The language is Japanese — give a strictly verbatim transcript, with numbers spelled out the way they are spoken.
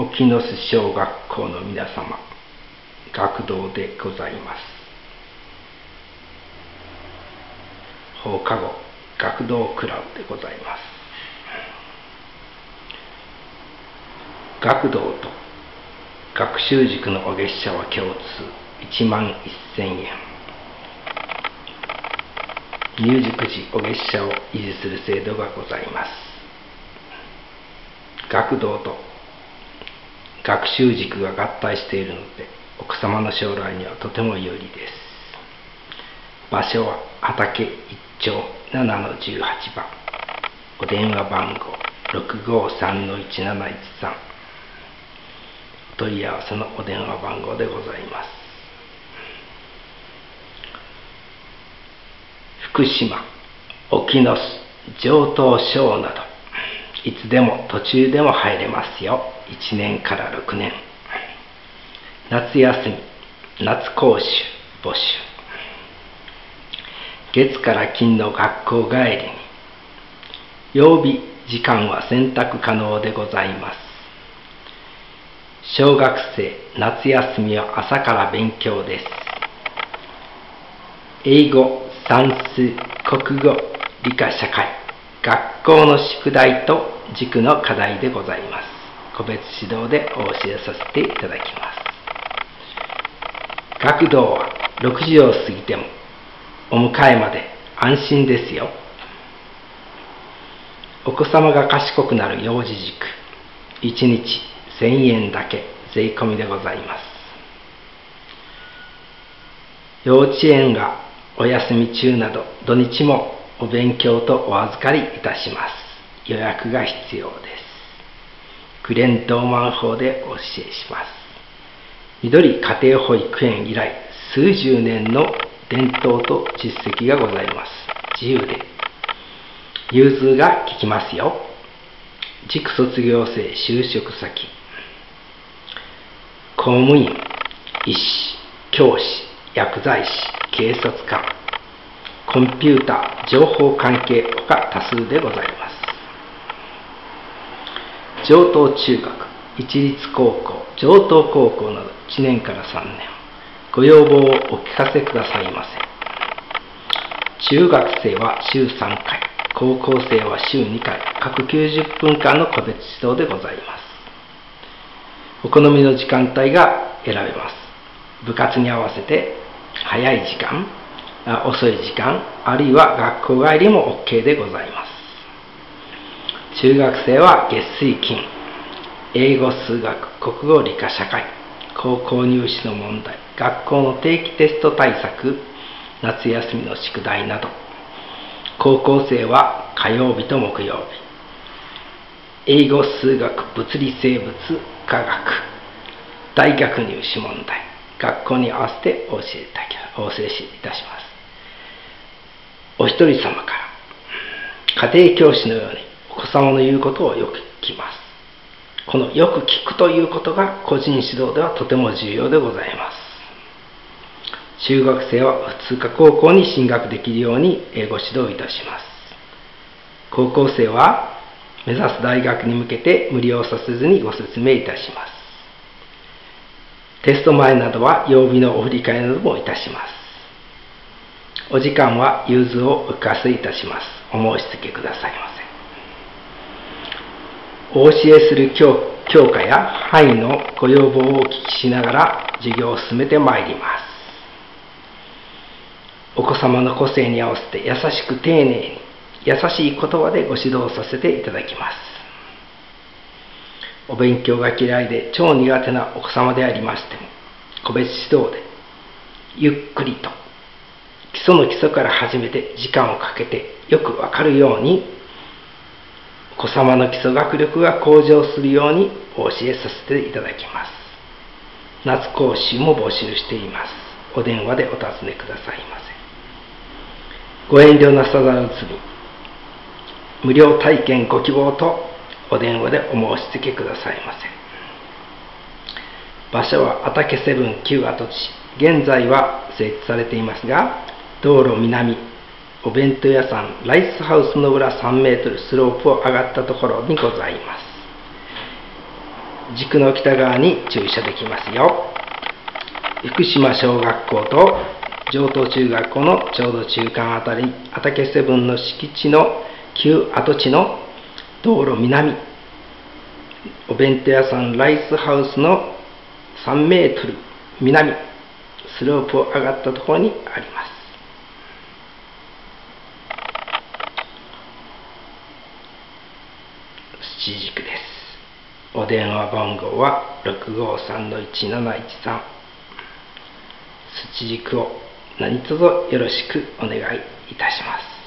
沖ノ洲小学校の皆様、学童でございます。放課後学童クラブでございます。学童と学習塾のお月謝は共通いちまんせんえん、入塾時お月謝を維持する制度がございます。学童と学習塾が合体しているので、奥様の将来にはとても有利です。場所は畑一丁 ななのじゅうはち 番、お電話番号 ろくごさんのいちなないちさん、 お問い合わせのお電話番号でございます。福島、沖ノ洲、城東小などいつでも途中でも入れますよ。いちねんからろくねん、夏休み、夏講習、募集。月から金の学校帰りに、曜日、時間は選択可能でございます。小学生、夏休みは朝から勉強です。英語、算数、国語、理科、社会、学校の宿題と塾の課題でございます。個別指導でお教えさせていただきます。学童はろくじを過ぎてもお迎えまで安心ですよ。お子様が賢くなる幼児塾、いちにちせんえんだけ税込みでございます。幼稚園がお休み中など土日もお勉強とお預かりいたします。予約が必要です。グレン・ドーマン法でお教えします。緑家庭保育園以来数十年の伝統と実績がございます。自由で融通が利きますよ。塾卒業生、就職先、公務員、医師、教師、薬剤師、警察官、コンピュータ、情報関係他多数でございます。城東中学、一律高校、城東高校などいちねんからさんねん、ご要望をお聞かせくださいませ。中学生はしゅうさんかい、高校生はしゅうにかい、各きゅうじゅっぷんかんの個別指導でございます。お好みの時間帯が選べます。部活に合わせて早い時間、遅い時間、あるいは学校帰りも OK でございます。中学生は月水金、英語、数学、国語、理科、社会、高校入試の問題、学校の定期テスト対策、夏休みの宿題など。高校生は火曜日と木曜日、英語、数学、物理、生物、科学、大学入試問題、学校に合わせてお教えいたします。お一人様から家庭教師のようにお子様の言うことをよく聞きます。このよく聞くということが個人指導ではとても重要でございます。中学生は普通科高校に進学できるように英語指導いたします。高校生は目指す大学に向けて無理をさせずにご説明いたします。テスト前などは曜日のお振り替えなどもいたします。お時間は融通をお聞かせいたします。お申し付けくださいませ。お教えする教科や範囲のご要望をお聞きしながら授業を進めてまいります。お子様の個性に合わせて優しく丁寧に、優しい言葉でご指導させていただきます。お勉強が嫌いで超苦手なお子様でありましても、個別指導でゆっくりと基礎の基礎から始めて時間をかけてよくわかるように、お子様の基礎学力が向上するようにお教えさせていただきます。夏講習も募集しています。お電話でお尋ねくださいませ。ご遠慮なさらずに、無料体験ご希望とお電話でお申し付けくださいませ。場所は畑なな、きゅう跡地、現在は設置されていますが、道路南、お弁当屋さんライスハウスの裏さんメートルスロープを上がったところにございます。軸の北側に駐車できますよ。福島小学校と城東中学校のちょうど中間あたり、畑セブンの敷地の旧跡地の道路南、お弁当屋さんライスハウスのさんメートル南、スロープを上がったところにあります。土軸です。お電話番号は ろくごさんのいちなないちさん。 土軸を何卒よろしくお願いいたします。